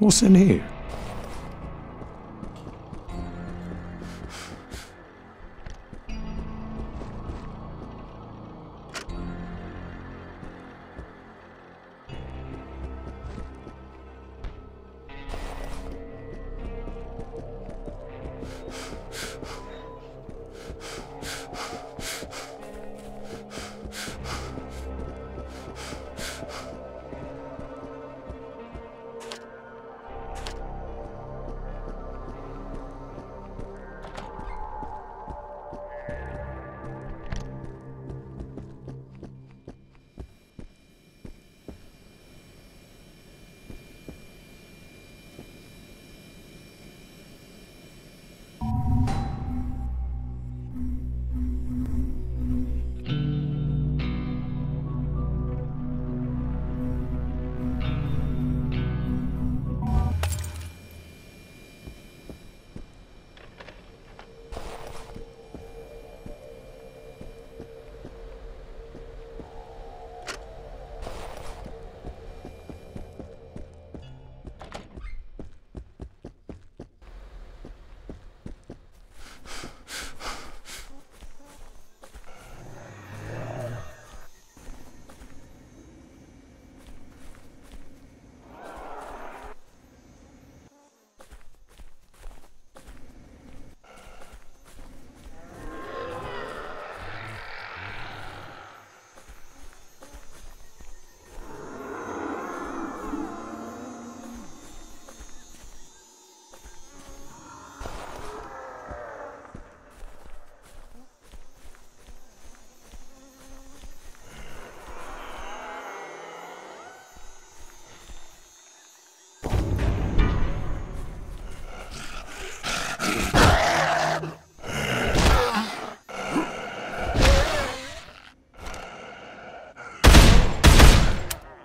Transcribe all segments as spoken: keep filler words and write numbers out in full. What's in here?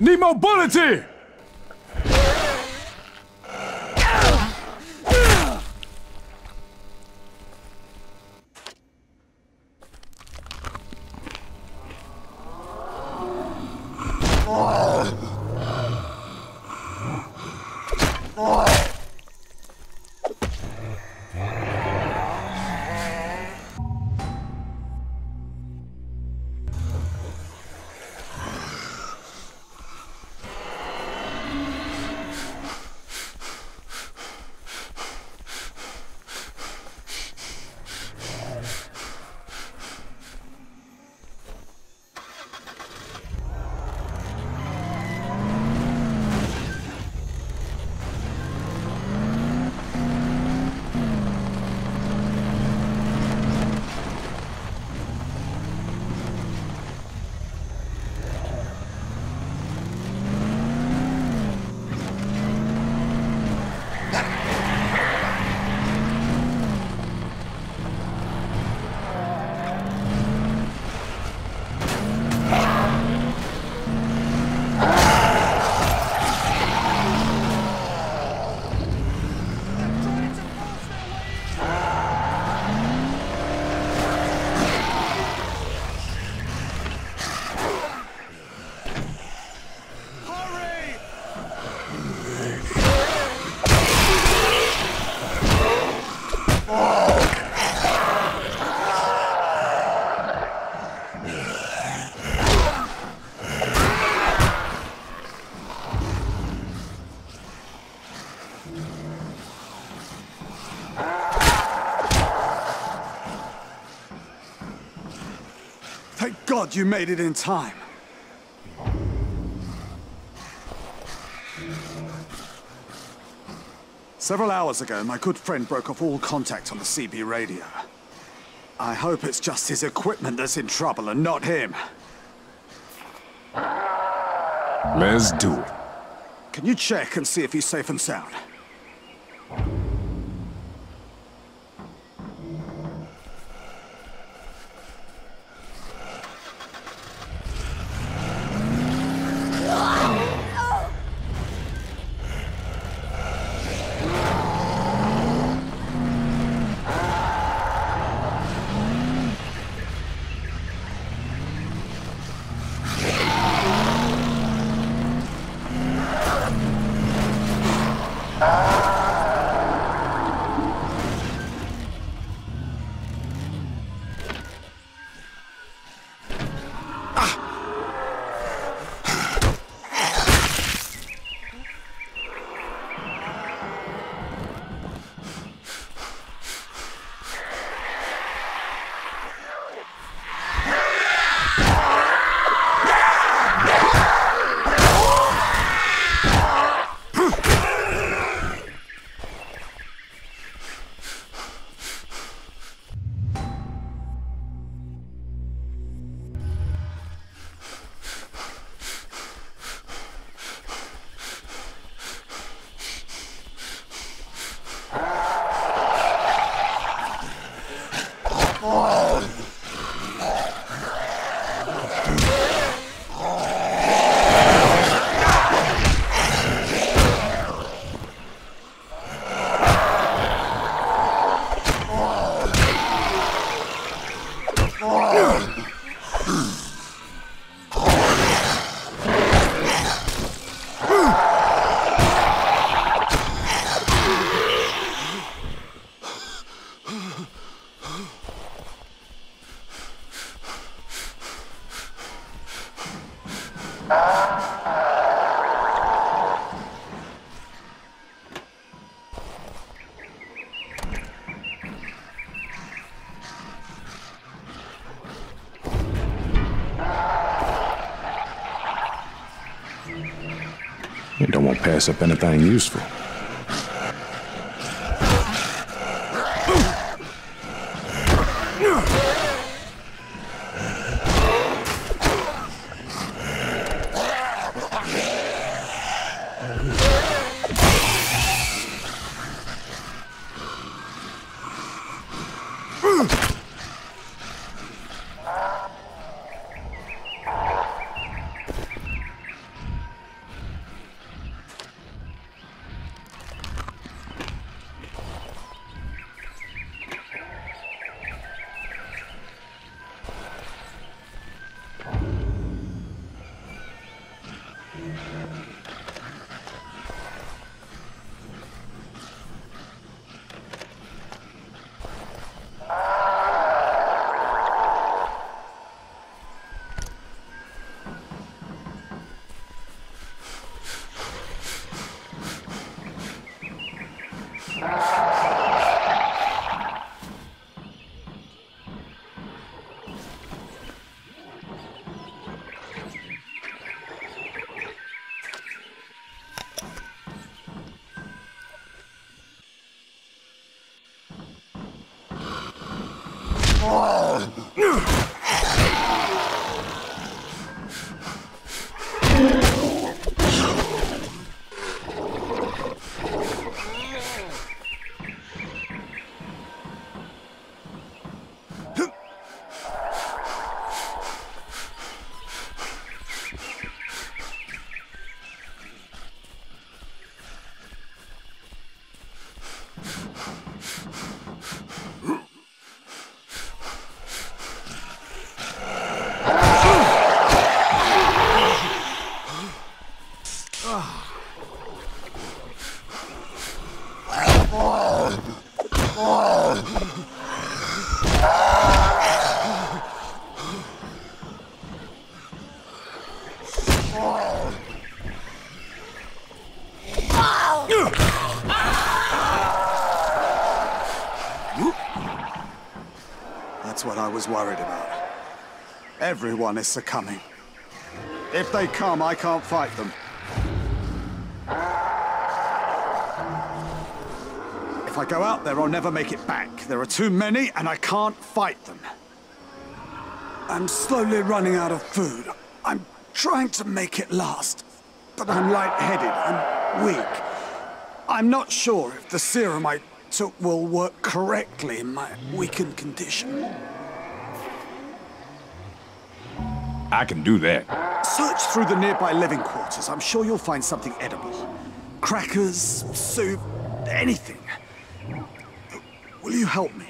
Need mobility! Thank God you made it in time. Several hours ago, my good friend broke off all contact on the C B radio. I hope it's just his equipment that's in trouble and not him. Let's do it. Can you check and see if he's safe and sound? Don't want to pass up anything useful. Was worried about. Everyone is succumbing. If they come, I can't fight them. If I go out there, I'll never make it back. There are too many, and I can't fight them. I'm slowly running out of food. I'm trying to make it last, but I'm lightheaded. I'm weak. I'm not sure if the serum I took will work correctly in my weakened condition. I can do that. Search through the nearby living quarters. I'm sure you'll find something edible. Crackers, soup, anything. Will you help me?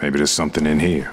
Maybe there's something in here.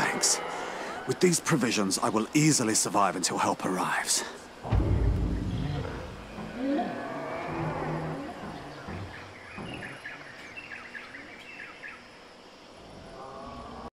Thanks. With these provisions, I will easily survive until help arrives.